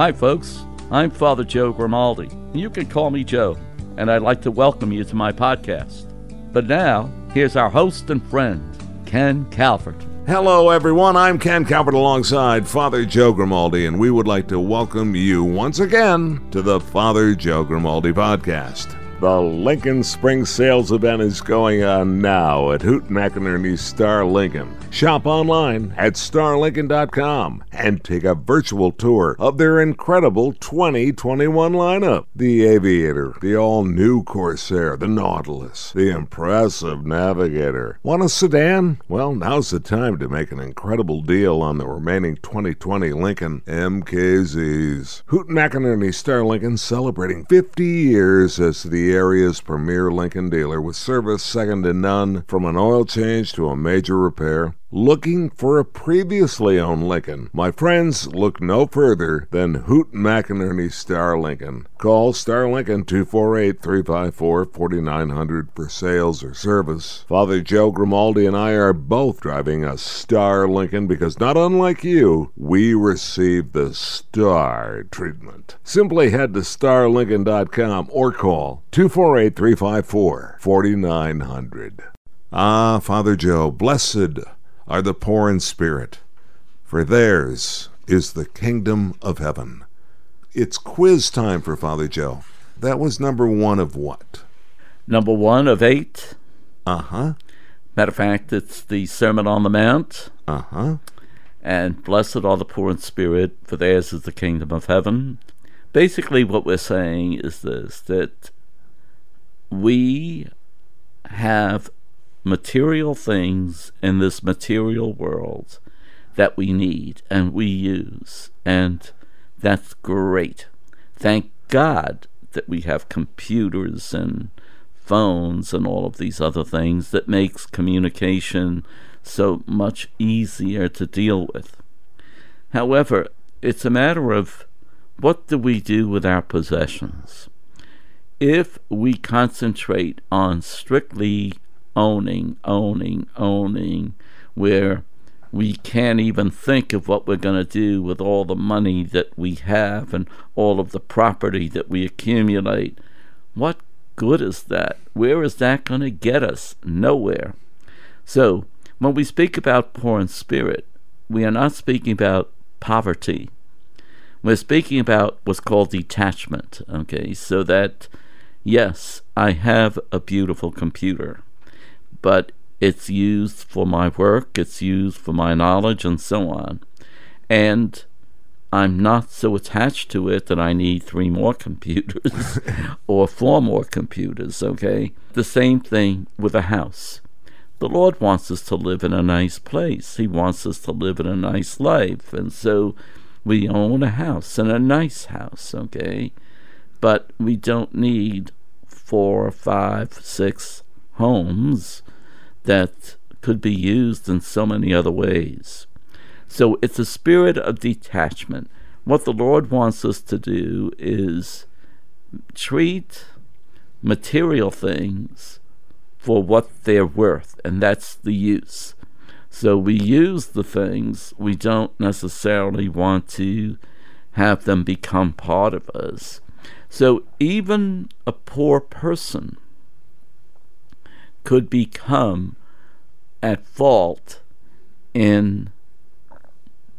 Hi folks, I'm Father Joe Grimaldi, and you can call me Joe, and I'd like to welcome you to my podcast. But now, here's our host and friend, Ken Calvert. Hello everyone, I'm Ken Calvert alongside Father Joe Grimaldi, and we would like to welcome you once again to the Father Joe Grimaldi Podcast. The Lincoln Spring Sales event is going on now at Hoot McInerney Star Lincoln. Shop online at StarLincoln.com and take a virtual tour of their incredible 2021 lineup. The Aviator, the all-new Corsair, the Nautilus, the impressive Navigator. Want a sedan? Well, now's the time to make an incredible deal on the remaining 2020 Lincoln MKZs. Hoot McInerney Star Lincoln celebrating 50 years as the area's premier Lincoln dealer, with service second to none, from an oil change to a major repair. Looking for a previously owned Lincoln? My friends, look no further than Hoot McInerney Star Lincoln. Call Star Lincoln 248-354-4900 for sales or service. Father Joe Grimaldi and I are both driving a Star Lincoln because, not unlike you, we receive the star treatment. Simply head to StarLincoln.com or call 248-354-4900. Ah, Father Joe, blessed are the poor in spirit, for theirs is the kingdom of heaven. It's quiz time for Father Joe. That was number one of what? Number one of 8. Uh-huh. Matter of fact, it's the Sermon on the Mount. Uh-huh. And blessed are the poor in spirit, for theirs is the kingdom of heaven. Basically what we're saying is this, that we have material things in this material world that we need and we use, and that's great. Thank God that we have computers and phones and all of these other things that makes communication so much easier to deal with. However, it's a matter of what do we do with our possessions. If we concentrate on strictly owning, where we can't even think of what we're going to do with all the money that we have and all of the property that we accumulate, what good is that? Where is that going to get us? Nowhere. So when we speak about poor in spirit, we are not speaking about poverty. We're speaking about what's called detachment, okay? So that, yes, I have a beautiful computer, but it's used for my work, it's used for my knowledge, and so on. And I'm not so attached to it that I need 3 more computers or 4 more computers, okay? The same thing with a house. The Lord wants us to live in a nice place. He wants us to live in a nice life. And so we own a house, and a nice house, okay? But we don't need 4, 5, 6 homes that could be used in so many other ways. So it's a spirit of detachment. What the Lord wants us to do is treat material things for what they're worth, and that's the use. So we use the things. We don't necessarily want to have them become part of us. So even a poor person could become at fault in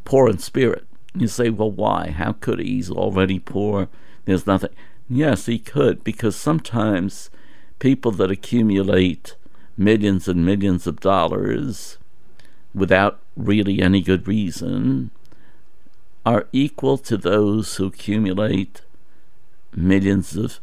poor in spirit. You say, well, why? How could he? He's already poor. There's nothing. Yes, he could, because sometimes people that accumulate millions and millions of dollars without really any good reason are equal to those who accumulate millions of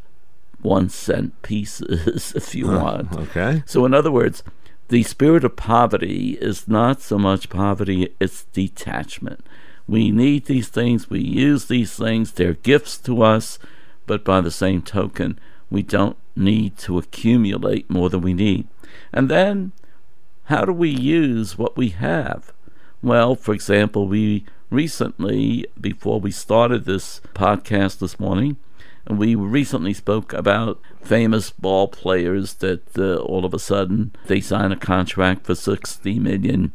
1-cent pieces, if you want. Okay. So in other words, the spirit of poverty is not so much poverty, it's detachment. We need these things, we use these things, they're gifts to us, but by the same token, we don't need to accumulate more than we need. And then, how do we use what we have? Well, for example, we recently, before we started this podcast this morning, we recently spoke about famous ball players that all of a sudden they sign a contract for $60 million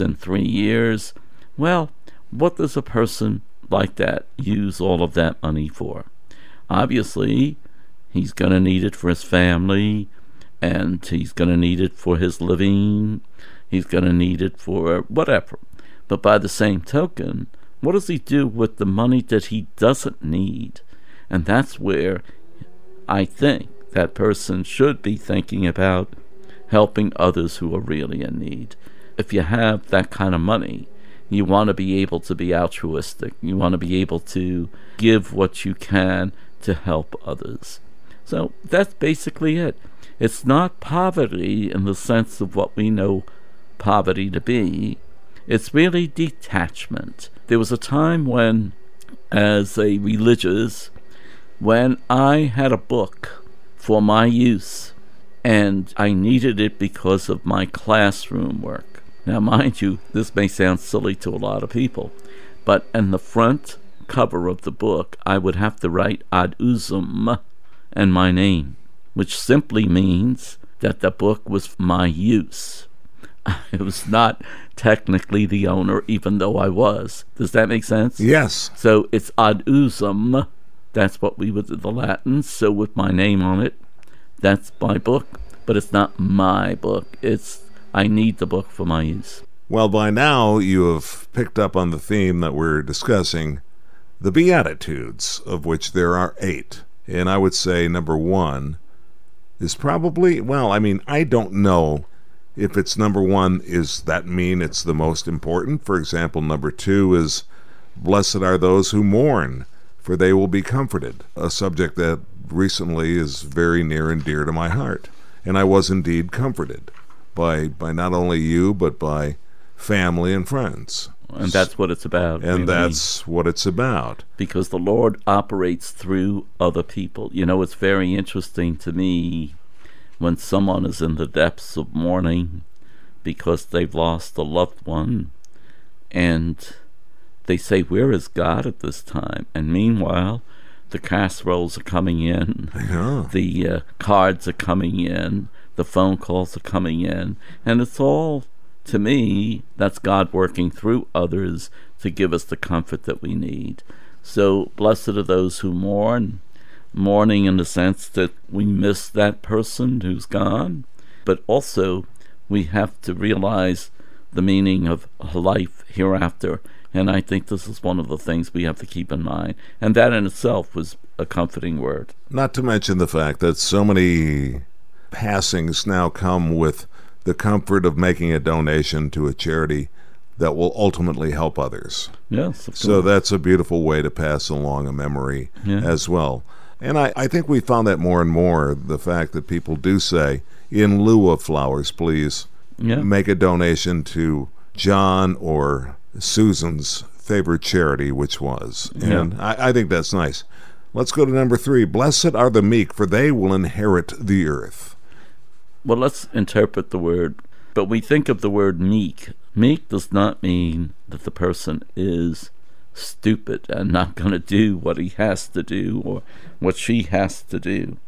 in 3 years. Well, what does a person like that use all of that money for? Obviously, he's going to need it for his family, and he's going to need it for his living. He's going to need it for whatever. But by the same token, what does he do with the money that he doesn't need? And that's where I think that person should be thinking about helping others who are really in need. If you have that kind of money, you want to be able to be altruistic. You want to be able to give what you can to help others. So that's basically it. It's not poverty in the sense of what we know poverty to be. It's really detachment. There was a time when, as a religious, when I had a book for my use, and I needed it because of my classroom work. Now, mind you, this may sound silly to a lot of people, but in the front cover of the book, I would have to write Ad Usum and my name, which simply means that the book was for my use. I was not technically the owner, even though I was. Does that make sense? Yes. So it's Ad Usum. That's what we would do, the Latin. So with my name on it, that's my book. But it's not my book. It's, I need the book for my use. Well, by now you have picked up on the theme that we're discussing, the Beatitudes, of which there are 8. And I would say number 1 is probably, well, I mean, I don't know if it's number 1. Is that mean it's the most important? For example, number 2 is, blessed are those who mourn, for they will be comforted, a subject that recently is very near and dear to my heart. And I was indeed comforted by not only you, but by family and friends. And that's what it's about. And that's what it's about. Because the Lord operates through other people. You know, it's very interesting to me when someone is in the depths of mourning because they've lost a loved one, and they say, where is God at this time? And meanwhile, the casseroles are coming in, yeah, the cards are coming in, the phone calls are coming in, and it's all, to me, that's God working through others to give us the comfort that we need. So blessed are those who mourn, mourning in the sense that we miss that person who's gone, but also we have to realize the meaning of life hereafter. And I think this is one of the things we have to keep in mind. And that in itself was a comforting word. Not to mention the fact that so many passings now come with the comfort of making a donation to a charity that will ultimately help others. Yes, of course. So that's a beautiful way to pass along a memory, yeah, as well. And I think we found that more and more, the fact that people do say, in lieu of flowers, please, yeah, make a donation to John or Susan's favorite charity, which was. And yeah, I think that's nice. Let's go to number 3. Blessed are the meek, for they will inherit the earth. Well, let's interpret the word. But we think of the word meek. Meek does not mean that the person is stupid and not going to do what he has to do or what she has to do.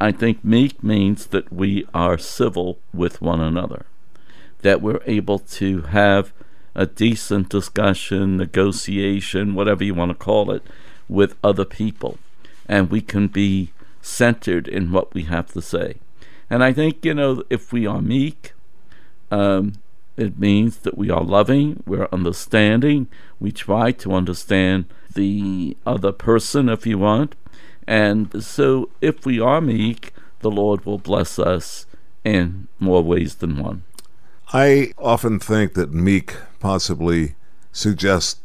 I think meek means that we are civil with one another, that we're able to have a decent discussion, negotiation, whatever you want to call it, with other people. And we can be centered in what we have to say. And I think, you know, if we are meek, it means that we are loving, we're understanding, we try to understand the other person, if you want. And so if we are meek, the Lord will bless us in more ways than one. I often think that meek possibly suggests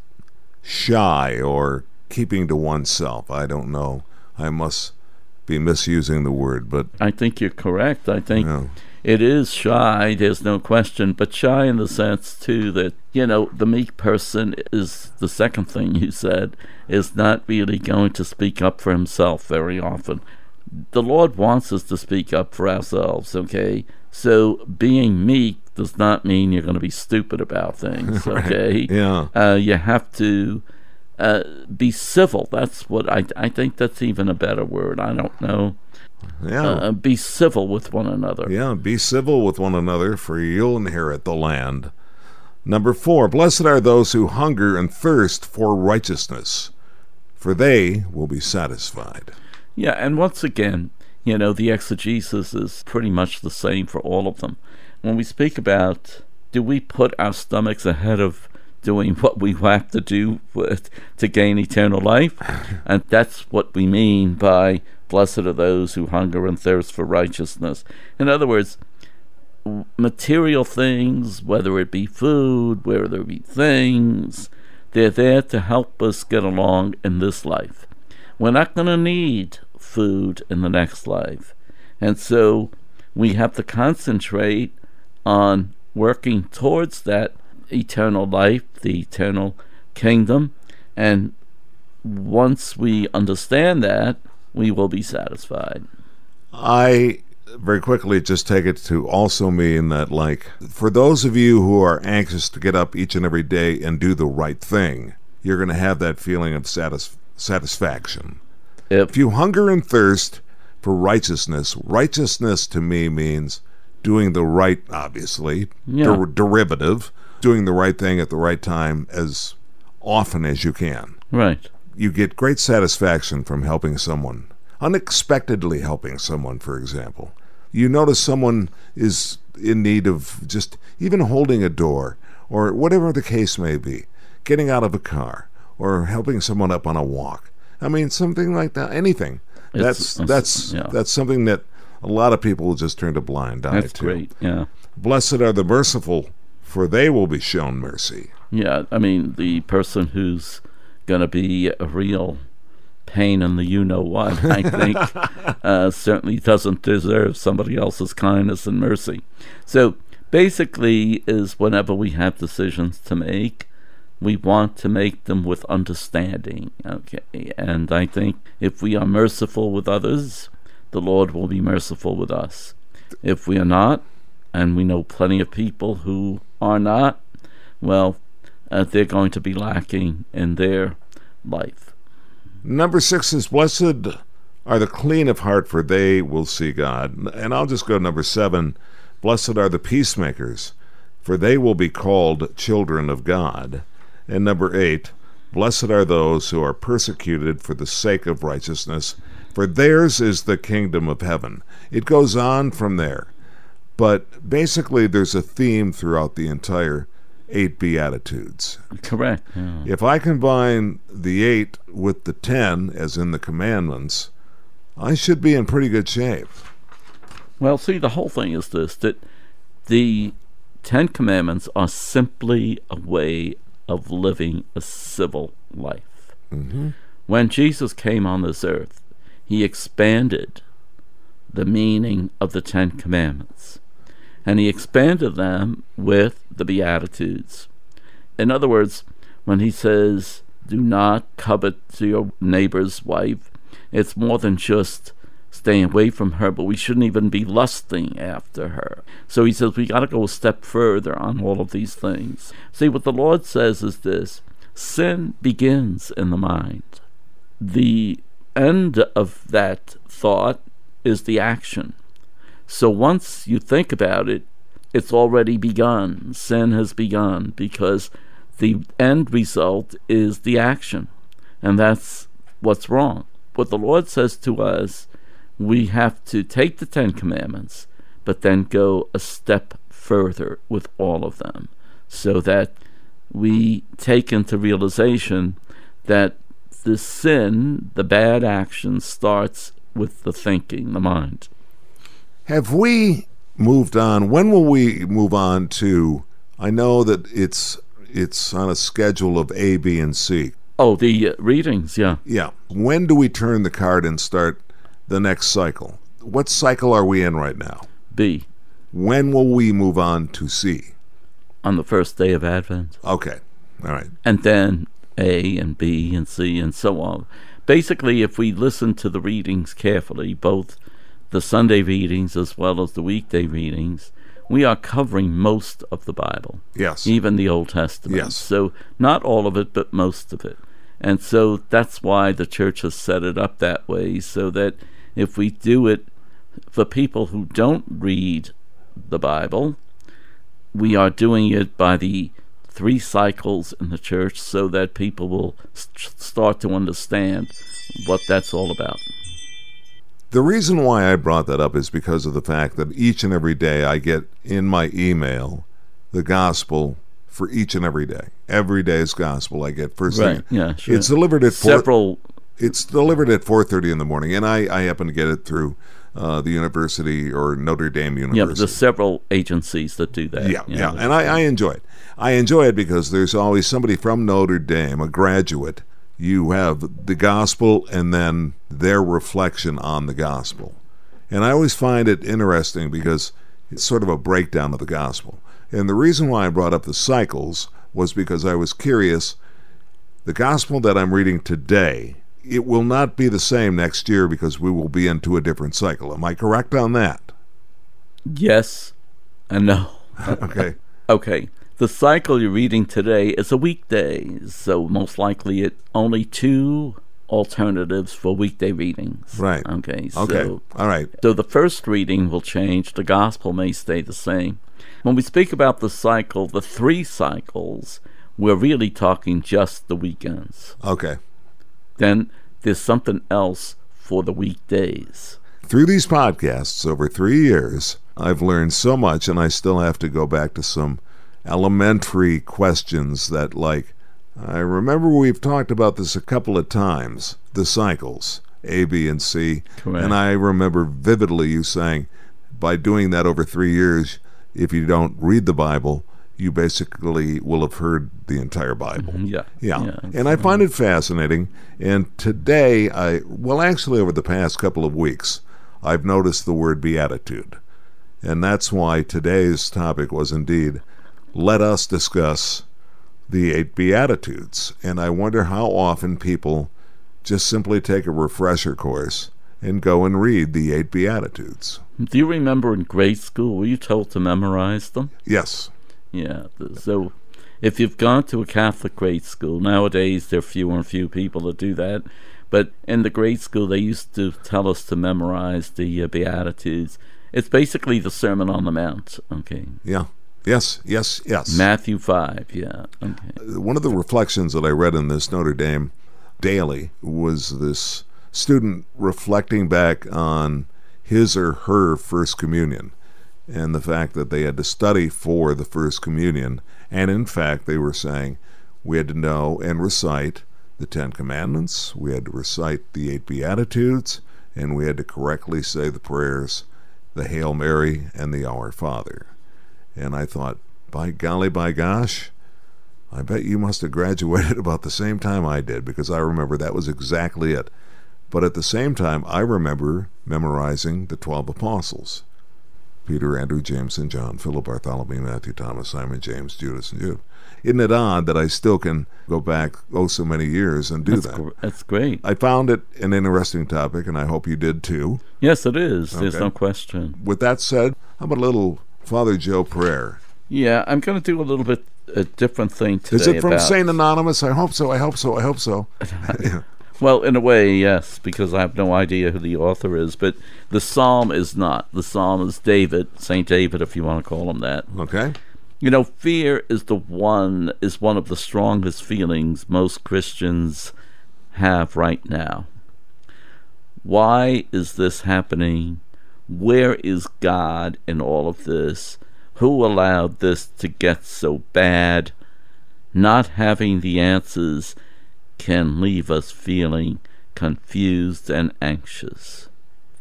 shy or keeping to oneself. I don't know. I must be misusing the word, but I think you're correct. I think, yeah, it is shy, there's no question, but shy in the sense, too, that, you know, the meek person is, the second thing you said, is not really going to speak up for himself very often. The Lord wants us to speak up for ourselves, okay? So being meek does not mean you're going to be stupid about things, okay? Right. Yeah. You have to be civil. That's what I think that's even a better word. I don't know. Yeah. Be civil with one another. Yeah, be civil with one another, for you'll inherit the land. Number 4, blessed are those who hunger and thirst for righteousness, for they will be satisfied. Yeah, and once again, you know, the exegesis is pretty much the same for all of them. When we speak about, do we put our stomachs ahead of doing what we have to do to gain eternal life? And that's what we mean by blessed are those who hunger and thirst for righteousness. In other words, material things, whether it be food, whether it be things, they're there to help us get along in this life. We're not going to need food in the next life. And so we have to concentrate on working towards that eternal life, the eternal kingdom. And once we understand that, we will be satisfied. I very quickly just take it to also mean that, like, for those of you who are anxious to get up each and every day and do the right thing, you're going to have that feeling of satisfaction. If you hunger and thirst for righteousness, righteousness to me means doing the right, obviously, derivative, doing the right thing at the right time as often as you can. Right. You get great satisfaction from helping someone, unexpectedly helping someone, for example. You notice someone is in need of just even holding a door or whatever the case may be, getting out of a car or helping someone up on a walk. I mean, something like that, anything. That's something that a lot of people will just turn a blind eye to. That's great, yeah. Blessed are the merciful, for they will be shown mercy. Yeah, I mean, the person who's going to be a real pain in the you-know-what, I think, certainly doesn't deserve somebody else's kindness and mercy. So basically is whenever we have decisions to make, we want to make them with understanding, okay? And I think if we are merciful with others, the Lord will be merciful with us. If we are not, and we know plenty of people who are not, well, they're going to be lacking in their life. Number 6 is blessed are the clean of heart, for they will see God. And I'll just go to number 7. Blessed are the peacemakers, for they will be called children of God. And number 8, blessed are those who are persecuted for the sake of righteousness, for theirs is the kingdom of heaven. It goes on from there. But basically, there's a theme throughout the entire 8 Beatitudes. Correct. Yeah. If I combine the 8 with the 10, as in the commandments, I should be in pretty good shape. Well, see, the whole thing is this, that the 10 commandments are simply a way of living a civil life. Mm-hmm. When Jesus came on this earth, he expanded the meaning of the 10 commandments. And he expanded them with the Beatitudes. In other words, when he says, do not covet your neighbor's wife, it's more than just staying away from her, but we shouldn't even be lusting after her. So he says, we got to go a step further on all of these things. See, what the Lord says is this, sin begins in the mind. The end of that thought is the action. So once you think about it, it's already begun. Sin has begun because the end result is the action. And that's what's wrong. What the Lord says to us, we have to take the 10 commandments, but then go a step further with all of them so that we take into realization that the sin, the bad action, starts with the thinking, the mind. Have we moved on? When will we move on to, I know that it's on a schedule of A, B, and C. Oh, the readings, yeah. Yeah. When do we turn the card and start the next cycle? What cycle are we in right now? B. When will we move on to C? On the first day of Advent. Okay. All right. And then A and B and C and so on. Basically, if we listen to the readings carefully, both the Sunday readings as well as the weekday readings, we are covering most of the Bible. Yes. Even the Old Testament. Yes. So not all of it, but most of it. And so that's why the church has set it up that way, so that if we do it for people who don't read the Bible, we are doing it by the three cycles in the church so that people will start to understand what that's all about. The reason why I brought that up is because of the fact that each and every day I get in my email the gospel for each and every day. Every day's gospel I get first thing. Right. Yeah, sure. It's delivered at It's delivered at 4:30 in the morning, and I happen to get it through the university or Notre Dame University. Yeah, but there's several agencies that do that. Yeah, yeah, and I enjoy it. I enjoy it because there's always somebody from Notre Dame, a graduate. You have the gospel and then their reflection on the gospel. And I always find it interesting because it's sort of a breakdown of the gospel. And the reason why I brought up the cycles was because I was curious. The gospel that I'm reading today, it will not be the same next year because we will be into a different cycle. Am I correct on that? Yes and no. Okay. Okay. The cycle you're reading today is a weekday, so most likely it only two alternatives for weekday readings. Right. Okay. So, okay. All right. So the first reading will change. The gospel may stay the same. When we speak about the cycle, the three cycles, we're really talking just the weekends. Okay. Then there's something else for the weekdays. Through these podcasts over 3 years, I've learned so much, and I still have to go back to some elementary questions that, like, I remember we've talked about this a couple of times, the cycles, A, B, and C. Correct. And I remember vividly you saying, by doing that over 3 years, if you don't read the Bible, you basically will have heard the entire Bible. Yeah. Yeah. Yeah. And I find it fascinating. And today, actually over the past couple of weeks, I've noticed the word beatitude. And that's why today's topic was indeed, let us discuss the 8 Beatitudes. And I wonder how often people just simply take a refresher course and go and read the 8 Beatitudes. Do you remember in grade school, were you told to memorize them? Yes. Yeah, so if you've gone to a Catholic grade school, nowadays there are fewer and fewer people that do that, but in the grade school they used to tell us to memorize the Beatitudes. It's basically the Sermon on the Mount, okay? Yeah, yes, yes, yes. Matthew 5, yeah, okay. One of the reflections that I read in this Notre Dame Daily was this student reflecting back on his or her First Communion, and the fact that they had to study for the First Communion. And in fact, they were saying we had to know and recite the 10 Commandments, we had to recite the 8 Beatitudes, and we had to correctly say the prayers, the Hail Mary and the Our Father. And I thought, by golly, by gosh, I bet you must have graduated about the same time I did, because I remember that was exactly it. But at the same time, I remember memorizing the 12 Apostles. Peter, Andrew, James, and John, Philip, Bartholomew, Matthew, Thomas, Simon, James, Judas, and Jude. Isn't it odd that I still can go back so many years and do that? That's great. I found it an interesting topic, and I hope you did too. Yes, it is. Okay. There's no question. With that said, how about a little Father Joe prayer? Yeah, I'm going to do a little bit a different thing today. Is it from St. Anonymous? I hope so, I hope so, I hope so. Yeah. Well, in a way, yes, because I have no idea who the author is, but the psalm is not. The psalm is David, St. David, if you want to call him that. Okay. You know, fear is one of the strongest feelings most Christians have right now. Why is this happening? Where is God in all of this? Who allowed this to get so bad? Not having the answers can leave us feeling confused and anxious.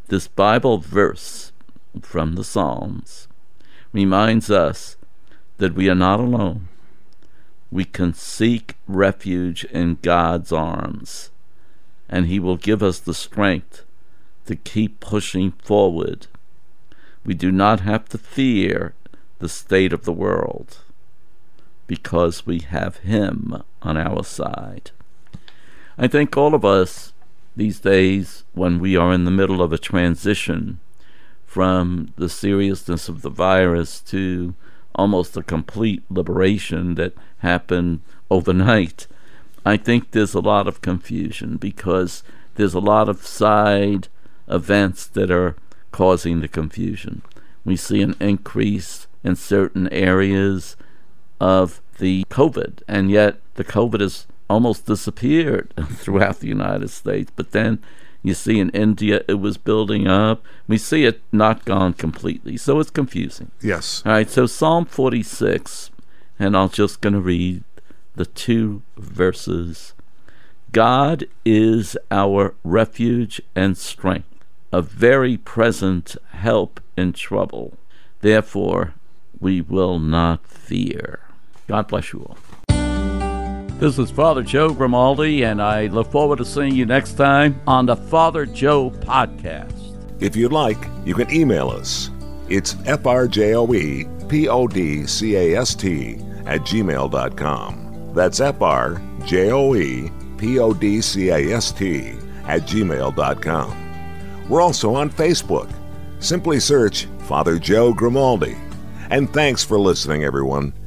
This Bible verse from the Psalms reminds us that we are not alone. We can seek refuge in God's arms, and He will give us the strength to keep pushing forward. We do not have to fear the state of the world because we have Him on our side. I think all of us these days, when we are in the middle of a transition from the seriousness of the virus to almost a complete liberation that happened overnight, I think there's a lot of confusion because there's a lot of side events that are causing the confusion. We see an increase in certain areas of the COVID, and yet the COVID has almost disappeared throughout the United States. But then you see in India it was building up. We see it not gone completely, so it's confusing. Yes. All right, so Psalm 46, and I'm just going to read the two verses. God is our refuge and strength, a very present help in trouble. Therefore, we will not fear. God bless you all. This is Father Joe Grimaldi, and I look forward to seeing you next time on the Father Joe Podcast. If you'd like, you can email us. It's frjoepodcast@gmail.com. That's frjoepodcast@gmail.com. We're also on Facebook. Simply search Father Joe Grimaldi. And thanks for listening, everyone.